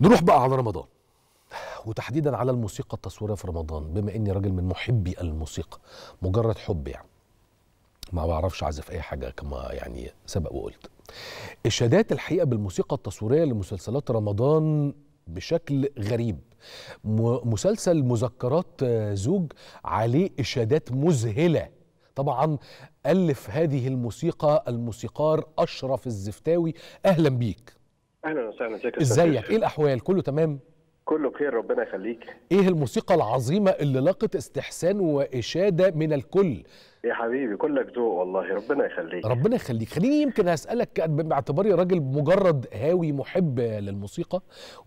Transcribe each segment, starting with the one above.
نروح بقى على رمضان، وتحديدا على الموسيقى التصويريه في رمضان، بما اني راجل من محبي الموسيقى، مجرد حب يعني، ما بعرفش اعزف اي حاجه كما يعني سبق وقلت. اشادات الحقيقه بالموسيقى التصويريه لمسلسلات رمضان بشكل غريب. مسلسل مذكرات زوج عليه اشادات مذهله. طبعا الف هذه الموسيقى الموسيقار اشرف الزفتاوي، اهلا بيك. اهلا وسهلا. ازيك؟ ايه الاحوال؟ كله تمام؟ كله بخير ربنا يخليك. ايه الموسيقى العظيمه اللي لاقت استحسان واشاده من الكل يا حبيبي؟ كلك ذوق والله، ربنا يخليك. ربنا يخليك. خليني يمكن اسالك باعتباري راجل مجرد هاوي محب للموسيقى،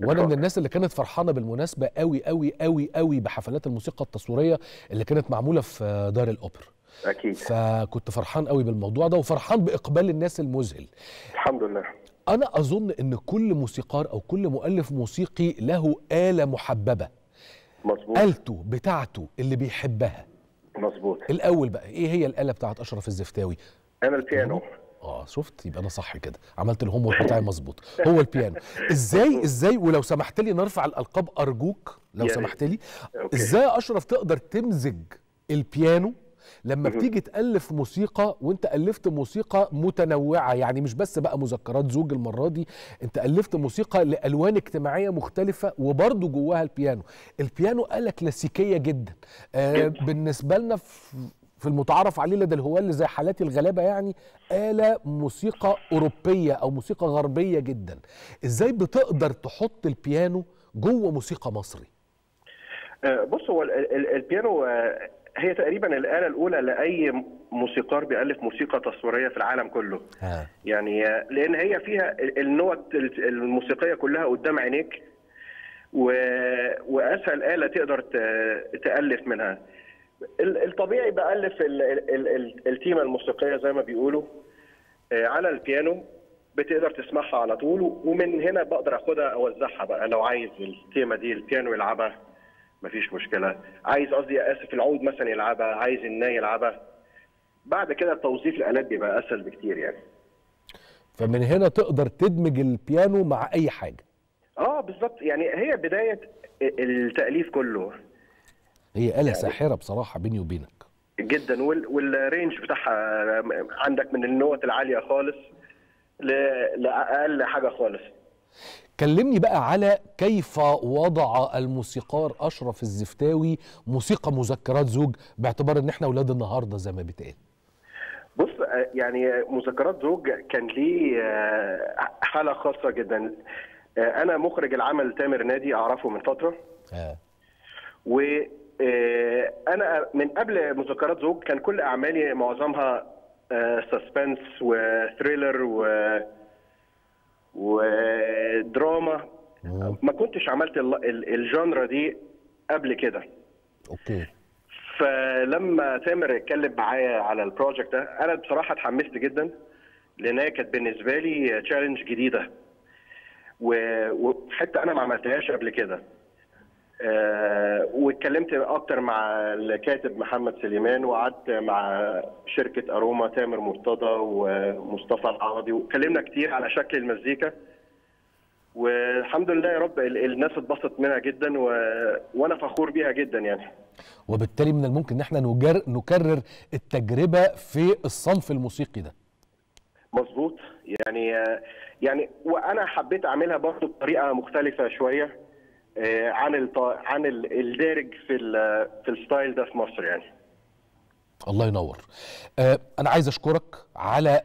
وانا من الناس اللي كانت فرحانه بالمناسبه قوي قوي قوي قوي بحفلات الموسيقى التصويريه اللي كانت معموله في دار الاوبرا. اكيد. فكنت فرحان قوي بالموضوع ده، وفرحان باقبال الناس المذهل. الحمد لله. أنا أظن إن كل موسيقار أو كل مؤلف موسيقي له آلة محببة. مظبوط. آلته بتاعته اللي بيحبها. مظبوط. الأول بقى إيه هي الآلة بتاعت أشرف الزفتاوي؟ أنا البيانو. شفت؟ يبقى أنا صح كده، عملت الهوم ورك بتاعي مظبوط، هو البيانو. إزاي ولو سمحت لي نرفع الألقاب أرجوك لو سمحت لي. إزاي أشرف تقدر تمزج البيانو لما بتيجي تألف موسيقى، وانت ألفت موسيقى متنوعة، يعني مش بس بقى مذكرات زوج المرة دي، انت ألفت موسيقى لألوان اجتماعية مختلفة وبرضه جواها البيانو. البيانو آلة كلاسيكية جدا بالنسبة لنا في المتعارف عليه لدى الهواة اللي زي حالاتي الغلابة، يعني آلة موسيقى أوروبية أو موسيقى غربية جدا. ازاي بتقدر تحط البيانو جوه موسيقى مصري؟ بص، هو البيانو هي تقريبا الآلة الأولى لأي موسيقار بيألف موسيقى تصويرية في العالم كله. يعني لأن هي فيها النوت الموسيقية كلها قدام عينيك، وأسهل آلة تقدر تألف منها. الطبيعي بألف التيمة الموسيقية زي ما بيقولوا على البيانو، بتقدر تسمعها على طول، ومن هنا بقدر أخدها أوزعها بقى. لو عايز التيمة دي البيانو يلعبها مفيش مشكلة، عايز العود مثلا يلعبها، عايز الناي يلعبها. بعد كده توظيف الآلات بيبقى أسهل بكتير يعني. فمن هنا تقدر تدمج البيانو مع أي حاجة. بالظبط، يعني هي بداية التأليف كله. هي آلة يعني ساحرة بصراحة بيني وبينك. جدا، والرينج بتاعها عندك من النوت العالية خالص لأقل حاجة خالص. كلمني بقى على كيف وضع الموسيقار أشرف الزفتاوي موسيقى مذكرات زوج، باعتبار ان احنا اولاد النهارده زي ما بيتقال. بص، يعني مذكرات زوج كان ليه حالة خاصة جدا. انا مخرج العمل تامر نادي، اعرفه من فترة. وانا من قبل مذكرات زوج كان كل اعمالي معظمها سسبنس وثريلر ودراما. ما كنتش عملت الجانرا دي قبل كده. اوكي. فلما تامر اتكلم معايا على البروجكت ده، انا بصراحه اتحمست جدا، لانها كانت بالنسبه لي تشالنج جديده، وحتى انا ما عملتهاش قبل كده. واتكلمت اكتر مع الكاتب محمد سليمان، وقعدت مع شركه اروما تامر مرتضى ومصطفى العوضي، واتكلمنا كتير على شكل المزيكا. والحمد لله يا رب الناس اتبسطت منها جدا، وانا فخور بيها جدا يعني. وبالتالي من الممكن ان احنا نكرر التجربه في الصنف الموسيقي ده. مظبوط، يعني وانا حبيت اعملها برضه بطريقه مختلفه شويه عن الدارج في الستايل ده في مصر يعني. الله ينور. انا عايز اشكرك على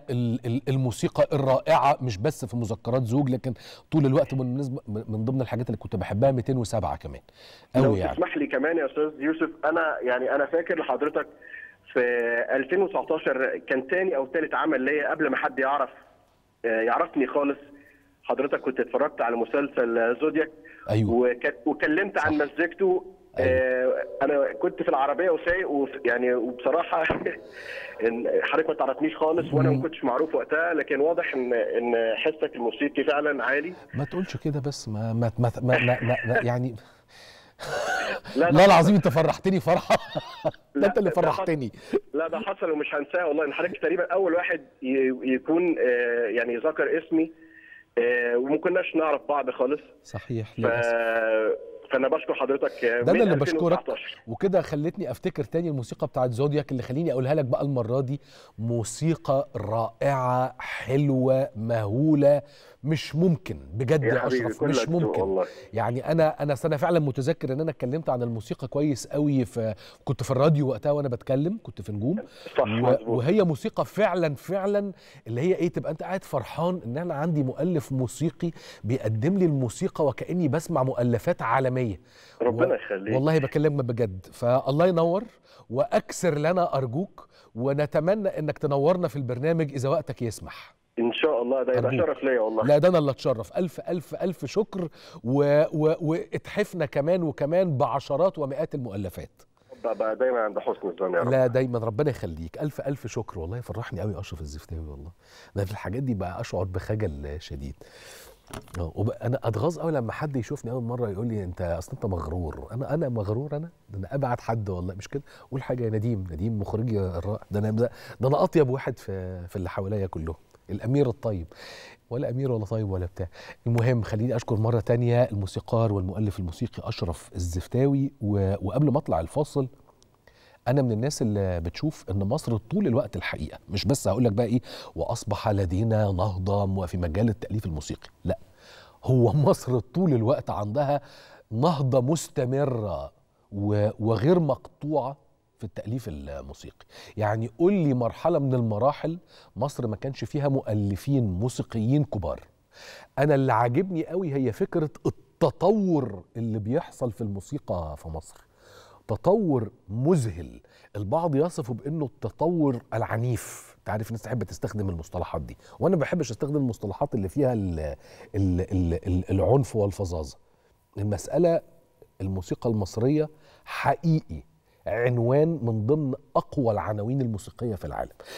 الموسيقى الرائعه، مش بس في مذكرات زوج، لكن طول الوقت من ضمن الحاجات اللي كنت بحبها 207 كمان قوي يعني. لو تسمح لي كمان يا استاذ يوسف، انا فاكر لحضرتك في 2019 كان تاني او تالت عمل ليا قبل ما حد يعرفني خالص. حضرتك كنت اتفرجت على مسلسل زودياك. ايوه. وكلمت عن مزيكته. أيوة. انا كنت في العربيه وسايق، يعني وبصراحه حضرتك ما تعرفنيش خالص، وانا ما كنتش معروف وقتها، لكن واضح ان حسك الموسيقي فعلا عالي. ما تقولش كده بس، ما يعني لا العظيم انت فرحتني فرحه. لا انت اللي فرحتني. لا ده حصل ومش هنساه والله. ان حضرتك تقريبا اول واحد يكون يعني يذكر اسمي وما كناش نعرف بعض خالص. صحيح للاسف. فانا بشكر حضرتك، ده انا اللي بشكرك، وكده خلتني افتكر تاني الموسيقى بتاعت زودياك اللي خليني اقولها لك بقى المره دي. موسيقى رائعه حلوه مهوله، مش ممكن بجد يا اشرف، مش ممكن والله. يعني انا فعلا متذكر ان انا اتكلمت عن الموسيقى كويس قوي، كنت في الراديو وقتها وانا بتكلم، كنت في نجوم. صح مظبوط. وهي موسيقى فعلا اللي هي ايه، تبقى انت قاعد فرحان ان انا عندي مؤلف موسيقي بيقدم لي الموسيقى وكاني بسمع مؤلفات عالميه. ربنا يخليك والله بكلمك بجد. فالله ينور واكثر لنا ارجوك، ونتمنى انك تنورنا في البرنامج اذا وقتك يسمح ان شاء الله. ده يبقى شرف ليا والله. لا ده انا اللي اتشرف. الف الف الف شكر، واتحفنا كمان بعشرات ومئات المؤلفات. بقى دايما عند حسن الظن يا رب. لا دايما، ربنا يخليك، الف الف شكر والله. فرحني قوي اشرف الزفتاوي والله. انا في الحاجات دي بقى اشعر بخجل شديد. انا اتغاظ قوي لما حد يشوفني اول مره يقول لي اصل انت مغرور. انا مغرور؟ ده انا ابعد حد والله، مش كده. قول حاجه يا نديم مخرجي الرائع، ده انا اطيب واحد في اللي حواليا كلهم، الامير الطيب. ولا امير ولا طيب ولا بتاع. المهم خليني اشكر مره تانية الموسيقار والمؤلف الموسيقي اشرف الزفتاوي. وقبل ما اطلع الفاصل، انا من الناس اللي بتشوف ان مصر طول الوقت الحقيقه، مش بس هقول لك بقى ايه واصبح لدينا نهضه في مجال التاليف الموسيقي، لا، هو مصر طول الوقت عندها نهضه مستمره وغير مقطوعه في التأليف الموسيقي. يعني قول لي مرحلة من المراحل مصر ما كانش فيها مؤلفين موسيقيين كبار. أنا اللي عاجبني قوي هي فكرة التطور اللي بيحصل في الموسيقى في مصر، تطور مذهل. البعض يصفه بأنه التطور العنيف، تعرف الناس تحب تستخدم المصطلحات دي، وأنا ما بحبش أستخدم المصطلحات اللي فيها العنف والفظاظة. المسألة الموسيقى المصرية حقيقي عنوان من ضمن أقوى العناوين الموسيقية في العالم.